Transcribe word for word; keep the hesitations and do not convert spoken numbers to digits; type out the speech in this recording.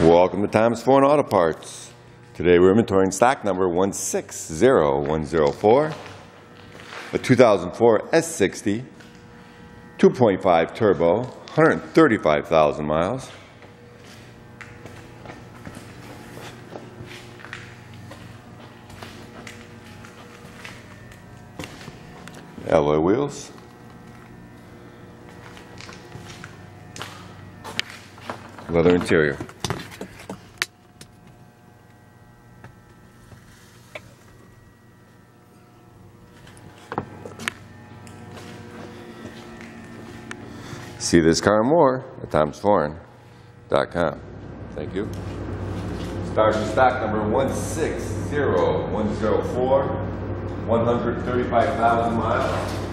Welcome to Tom's Foreign Auto Parts. Today we're inventorying stock number one six zero one zero four, a two thousand four S sixty, two point five turbo, one hundred thirty-five thousand miles. Alloy wheels. Leather interior. See this car and more at Tom's Foreign dot com. Thank you. Starts with stock number one six zero one zero four, one hundred thirty-five thousand miles.